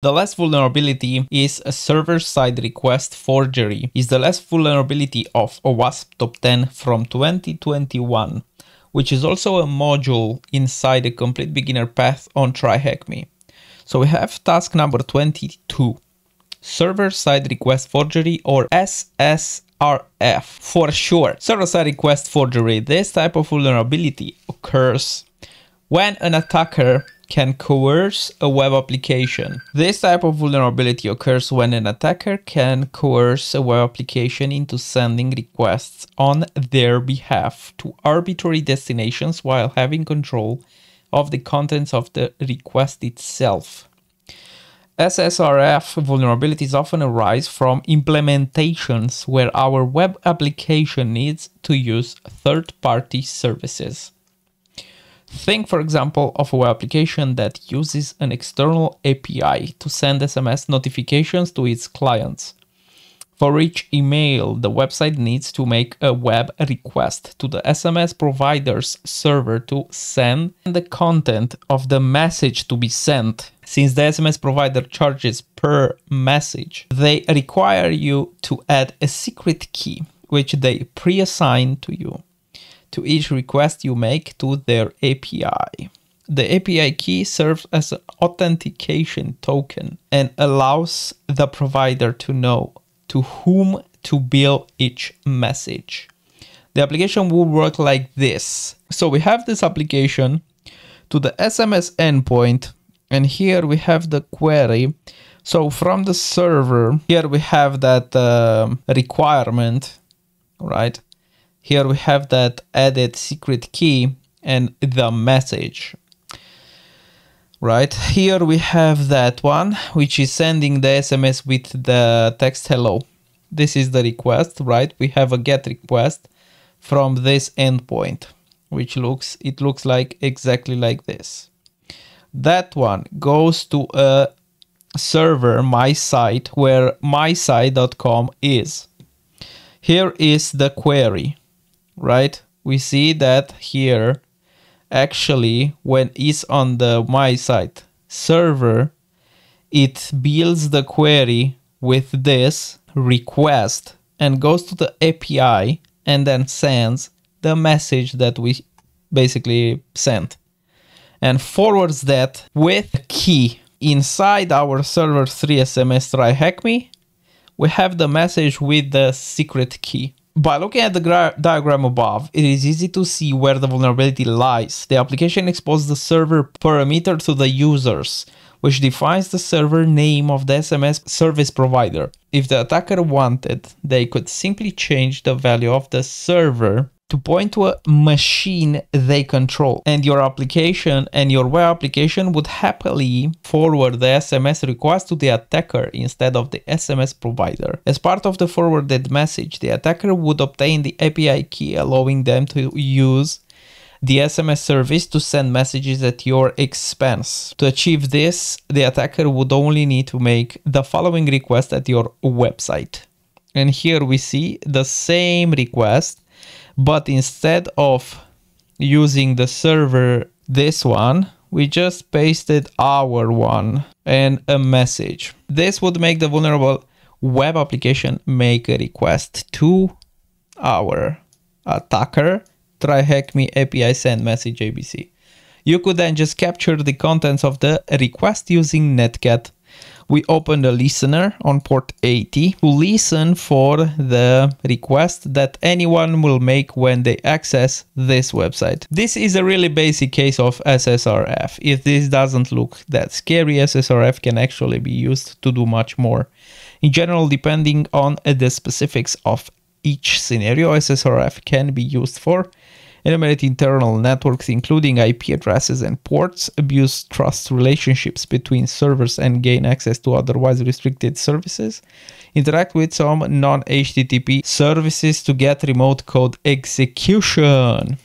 The last vulnerability is a server-side request forgery. It's the last vulnerability of OWASP Top 10 from 2021, which is also a module inside a complete beginner path on TryHackMe. So we have task number 22, server-side request forgery, or SSRF for short. Server-side request forgery. This type of vulnerability occurs when an attacker can coerce a web application. This type of vulnerability occurs when an attacker can coerce a web application into sending requests on their behalf to arbitrary destinations while having control of the contents of the request itself. SSRF vulnerabilities often arise from implementations where our web application needs to use third-party services. Think, for example, of a web application that uses an external API to send SMS notifications to its clients. For each email, the website needs to make a web request to the SMS provider's server to send the content of the message to be sent. Since the SMS provider charges per message, they require you to add a secret key, which they pre-assign to you, to each request you make to their API. The API key serves as an authentication token and allows the provider to know to whom to bill each message. The application will work like this. So we have this application to the SMS endpoint, and here we have the query. So from the server, here we have that requirement, right? Here we have that added secret key and the message, right? Here we have that one, which is sending the SMS with the text hello. This is the request, right? We have a get request from this endpoint, which looks like exactly like this. That one goes to a server, my site, where mysite.com is. Here is the query. Right, we see that here actually when it's on the my site server, it builds the query with this request and goes to the API and then sends the message that we basically sent and forwards that with a key. Inside our server 3 SMS TryHackMe, we have the message with the secret key. By looking at the diagram above, it is easy to see where the vulnerability lies. The application exposed the server parameter to the users, which defines the server name of the SMS service provider. If the attacker wanted, they could simply change the value of the server to point to a machine they control, and your application and your web application would happily forward the SMS request to the attacker instead of the SMS provider. As part of the forwarded message, the attacker would obtain the API key, allowing them to use the SMS service to send messages at your expense. To achieve this, the attacker would only need to make the following request at your website. And here we see the same request, but instead of using the server, this one, we just pasted our one and a message. This would make the vulnerable web application make a request to our attacker, TryHackMe API send message ABC. You could then just capture the contents of the request using netcat. We open the listener on port 80 to listen for the request that anyone will make when they access this website. This is a really basic case of SSRF. If this doesn't look that scary, SSRF can actually be used to do much more. In general, depending on the specifics of each scenario, SSRF can be used for enumerate internal networks, including IP addresses and ports, abuse trust relationships between servers and gain access to otherwise restricted services, interact with some non-HTTP services to get remote code execution.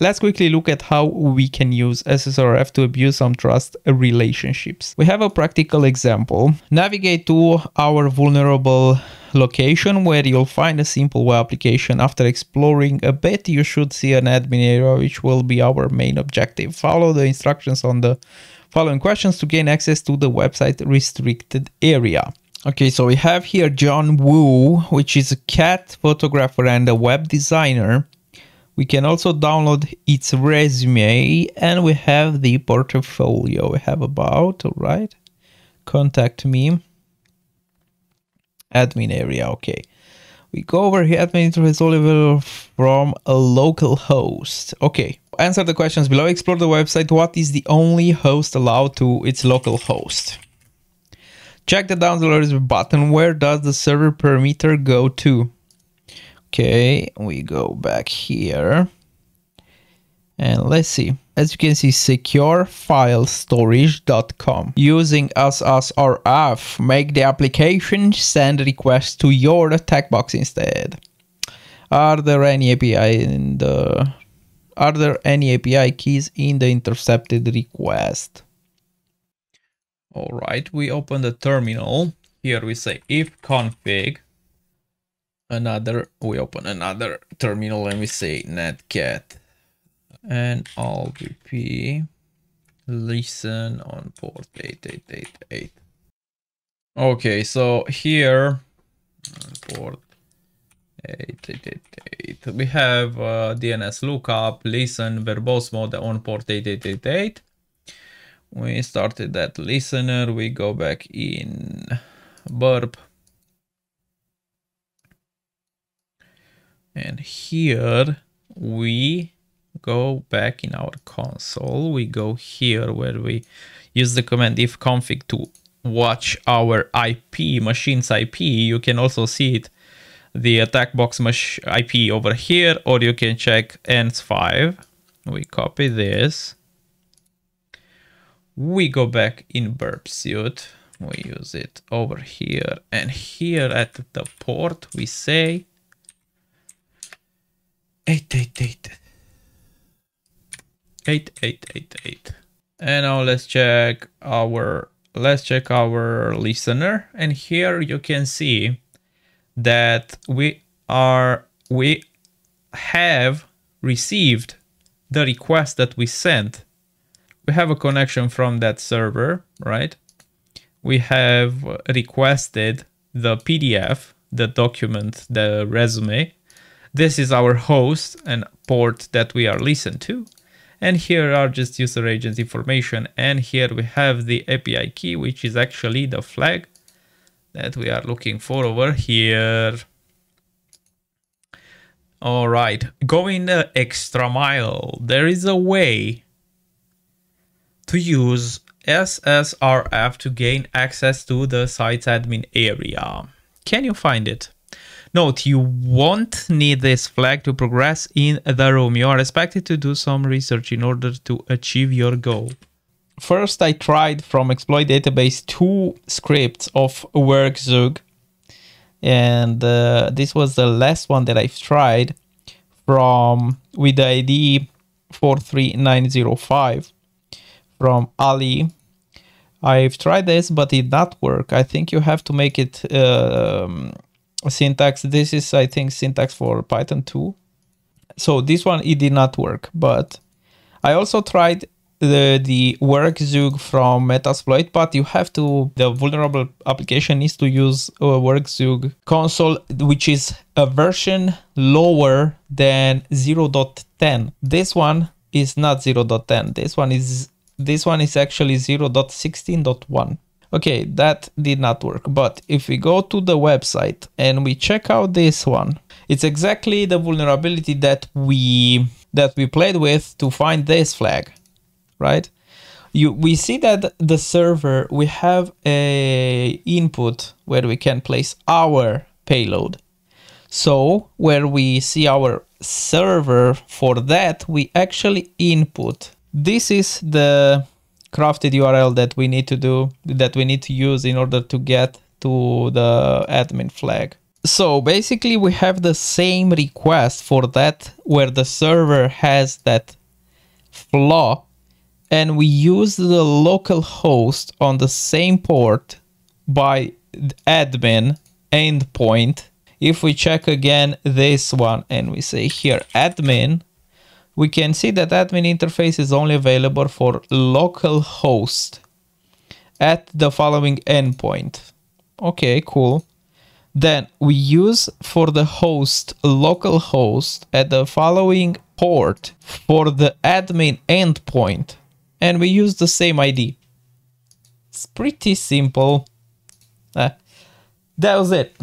Let's quickly look at how we can use SSRF to abuse some trust relationships. We have a practical example. Navigate to our vulnerable location where you'll find a simple web application. After exploring a bit, you should see an admin area, which will be our main objective. Follow the instructions on the following questions to gain access to the website restricted area. Okay, so we have here John Wu, which is a cat photographer and a web designer. We can also download its resume, and we have the portfolio we have about, all right. Contact me, admin area, okay. We go over here, admin resolver from a local host, okay. Answer the questions below, explore the website, what is the only host allowed to its local host? Check the downloaders button. Where does the server perimeter go to? Okay, we go back here and let's see. As you can see, securefilestorage.com. Using SSRF, make the application send requests to your attack box instead. Are there any API keys in the intercepted request? All right, we open the terminal. Here we say ifconfig. We open another terminal and we say netcat. And LVP listen on port 8888. Okay, so here port 8888. We have DNS lookup, listen verbose mode on port 8888. We started that listener, we go back in burp. And here we go back in our console. We go here where we use the command ifconfig to watch our IP, machine's IP. You can also see it, the attack box IP over here, or you can check ens5. We copy this. We go back in Burp Suite, we use it over here, and here at the port we say 8888. And now let's check our listener, and here you can see that we have received the request that we sent. We have a connection from that server, right? We have requested the PDF, the document, the resume. This is our host and port that we are listened to. And here are just user agent information. And here we have the API key, which is actually the flag that we are looking for over here. All right, going the extra mile. There is a way to use SSRF to gain access to the site's admin area. Can you find it? Note, you won't need this flag to progress in the room. You are expected to do some research in order to achieve your goal. First, I tried from exploit database 2 scripts of Werkzeug, and this was the last one that I've tried from with the ID 43905. From Ali. I've tried this, but it did not work. I think you have to make it syntax. This is, I think, syntax for Python 2. So this one, it did not work. But I also tried the Werkzeug from Metasploit, but you have to, the vulnerable application needs to use Werkzeug console, which is a version lower than 0.10. This one is not 0.10. This one is actually 0.16.1. Okay, that did not work. But if we go to the website and we check out this one, it's exactly the vulnerability that we played with to find this flag, right? We see that the server, we have a input where we can place our payload. So where we see our server, for that we actually input. This is the crafted URL that we need to use in order to get to the admin flag. So basically we have the same request for that, where the server has that flaw, and we use the local host on the same port by admin endpoint. If we check again this one and we say here admin, we can see that admin interface is only available for localhost at the following endpoint. Okay, cool. Then we use for the host localhost at the following port for the admin endpoint, and we use the same ID. It's pretty simple. That was it.